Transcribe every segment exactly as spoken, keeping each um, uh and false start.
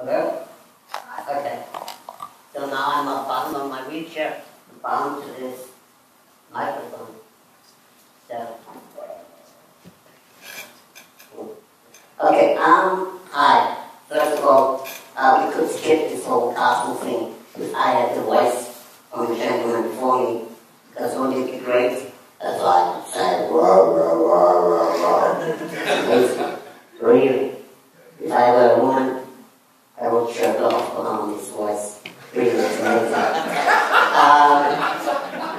Hello? Okay. So now I'm at the bottom of my wheelchair, bound to this microphone. So. Okay, um, hi. First of all, uh, we could skip this whole castle thing, because I had the voice on the gentleman before me, because wouldn't it be great? That's why I said, wah, wah, wah, wah, wah. It's really, if I were a woman, I would shut off on this voice. Really, it's amazing. Um,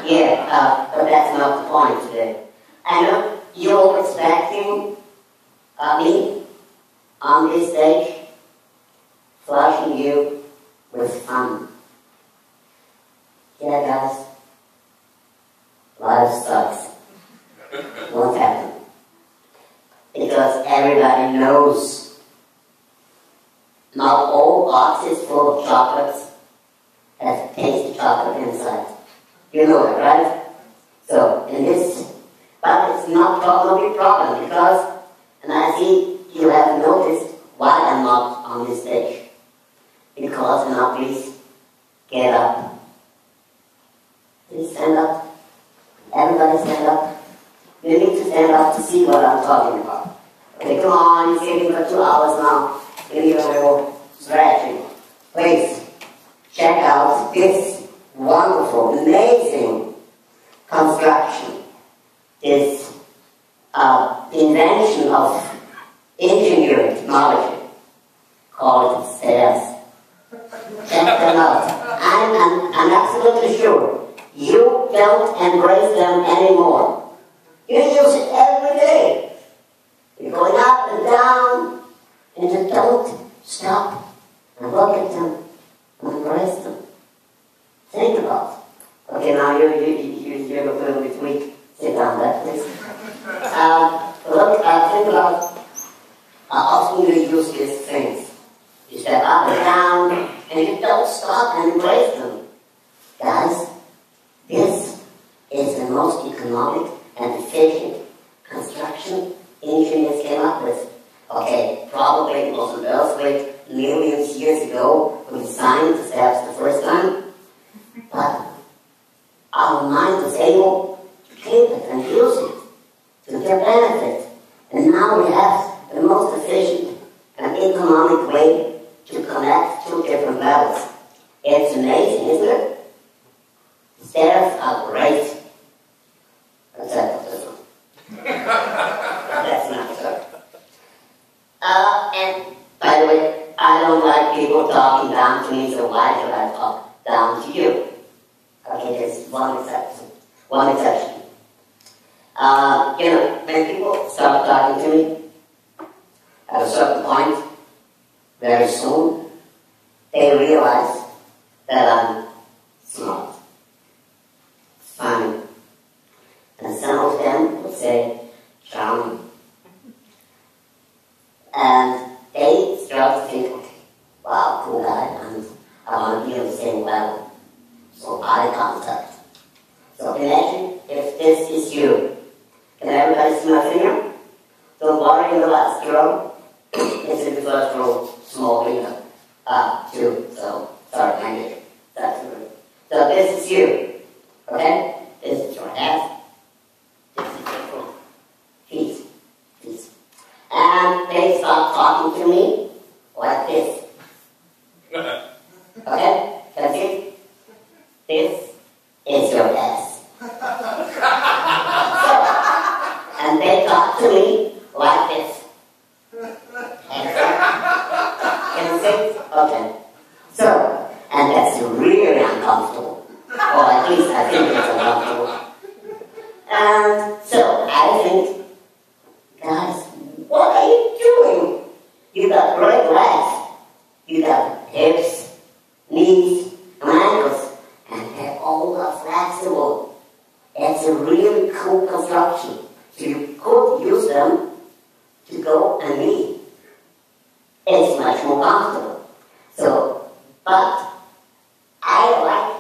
yeah, uh, but that's not the point today. I know you're expecting uh, me on this stage, flashing you with fun. Yeah, guys. Life sucks. Won't happen. Because everybody knows not all boxes full of chocolates have tasty chocolate inside. You know it, right? So, in this, but it's not going to be a problem because, and I see you have noticed why I'm not on this stage. Because now please get up. Please stand up. Everybody stand up. You need to stand up to see what I'm talking about. Okay, come on, you're sitting for two hours now. You need a little stretching. Please, check out this wonderful, amazing construction. This uh, invention of engineering technology called stairs. Check them out. I'm, I'm, I'm absolutely sure you don't embrace them anymore. You use it every day. You're going up and down, and you don't stop and look at them and embrace them. Think about it. Okay, now you, you, you, you're a little bit weak. Sit down there, please. Um, look, uh, think about how often you use these things. You step up and down, and you don't stop and embrace them. Guys, this is the most economic and efficient construction engineers came up with. Okay, probably it was an earthquake millions of years ago when we designed the steps the first time. But our mind was able to keep it and use it to their benefit. And now we have the most efficient and economic way to connect two different levels. It's amazing, isn't it? Stairs are great. Except for this one. That's not true. Uh, and by the way, I don't like people talking down to me, so why should I talk down to you? Okay, there's one exception. One exception. Uh, you know, when people start talking to me, at a certain point, very soon, they realize that I'm smart. Funny. And some of them would say, charming. And they start to think, wow, cool guy, and I want to be on the same level. So eye contact. So imagine if this is you. Can everybody see my finger? Don't worry in the last row. It's in the first row, small finger. Ah, two, so, sorry, I need it. That's right. So this is you. Okay? This is your ass. This is your foot. Feet. Feet. And they start talking to me like this. Okay? That's it. This is your ass. So, and they talk to me like this. Can you see? Okay. So, and that's really uncomfortable. Or at least I think it's uncomfortable. And so I think, guys, what are you doing? You got great legs, you got hips, knees, and ankles, and they all are flexible. It's a really cool construction. So you could use them to go and knee. It's much more comfortable. So, but I like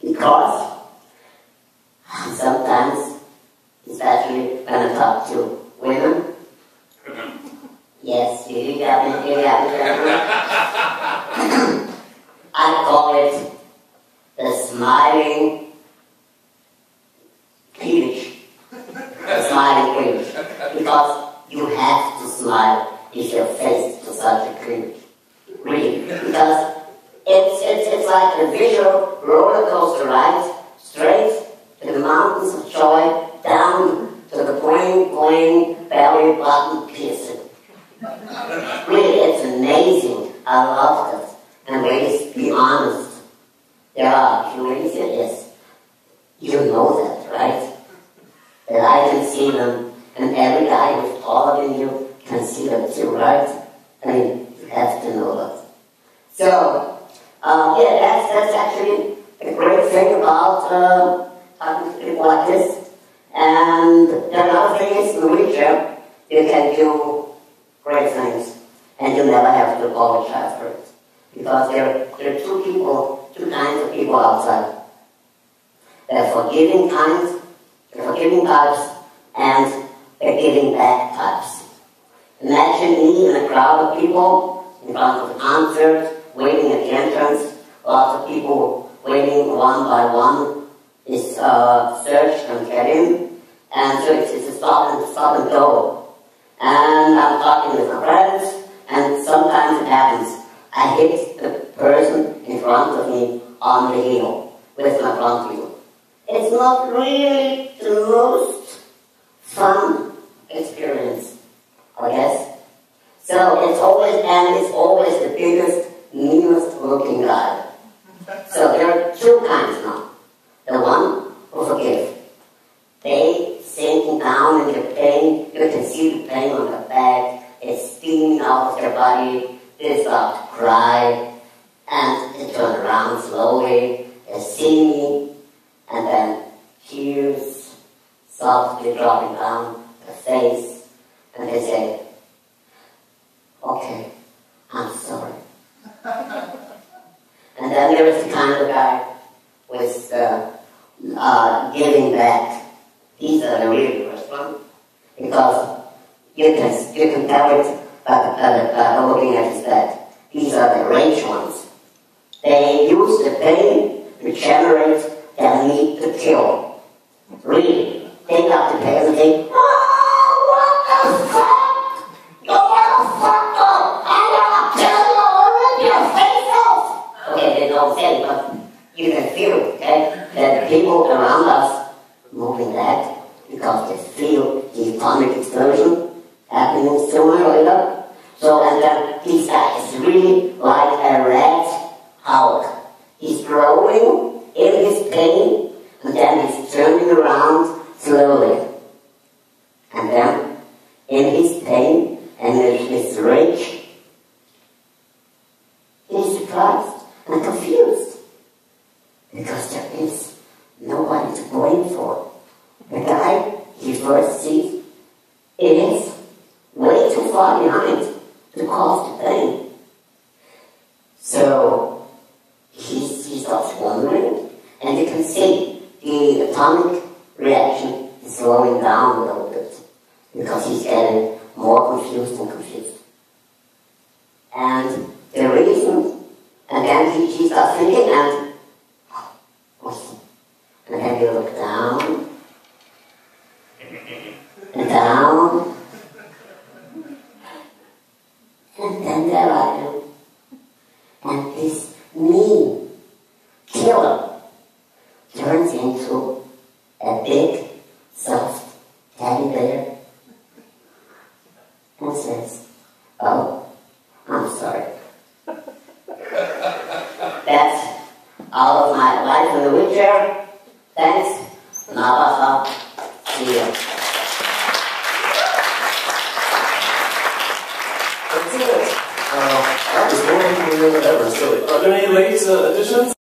because sometimes, especially when I talk to women, Yes, you do definitely have the referee. I call it the smiling peach. The smiling peach. Because you have to smile if you're faced to such a peach. Really. Because it's, it's, it's like a visual roller coaster ride, straight to the mountains of joy, down to the boing, boing, belly button piercing. Really, it's amazing. I love this. And please be honest. There are a few reasons it is. You know that, right? That I can see them, and every guy with taller than you can see them too, right? I mean, you have to know that. So, uh, yeah, that's, that's actually a great thing about uh, talking to people like this. And the other thing is, in the wheelchair, you can do great things, and you never have to apologize for it, because there, there are two people, two kinds of people outside. There are forgiving kinds, there are forgiving types, and there are giving back types. Imagine me in a crowd of people in front of a concert, waiting at the entrance, lots of people waiting one by one, is uh, searched and get in, and so it's, it's a stop and stop and go. And I'm talking with my friends, and sometimes it happens. I hit the person in front of me on the heel, with my front heel. It's not really the most fun experience, I guess. So it's always, and it's always the biggest, meanest looking guy. So there are two kinds now. The one who forgive. They sinking down in their pain, you can see the pain on their back, it's steaming out of their body, they start to cry, and they turn around slowly, they see me, and then tears softly dropping down their face, and they say, okay, I'm sorry. And then there is the kind of guy with uh, uh, giving back. These are the really first one, because you can, you can tell it by, by, by looking at his back. These are the rage ones. They use the pain to generate their need to kill. Really, they got the pain and they, oh, what the fuck? You want to fuck up? I want to kill you! I'll rip your face off! Okay, they don't say it, but you can feel it, okay? That the people around us moving that, because they feel the atomic explosion happening sooner or later. So, and then this guy is really like a red hawk. He's growing in his pain, and then he's turning around slowly. And then, in his pain and in his rage, he's surprised and confused, because there is nobody to blame for. The guy he first sees is way too far behind to cause the pain. So he, he starts wondering, and you can see the atomic reaction is slowing down a little bit, because he's getting more confused and confused. And the reason, and then he, he starts thinking, and and then you look down, and down, and then there I am. And this mean killer turns into a big, soft teddy bear and says, oh, I'm sorry. That's all of my life in the wheelchair. Thanks. Navajo. See you. That's it. Uh, that was wonderful. That was silly. Are there any late uh, additions?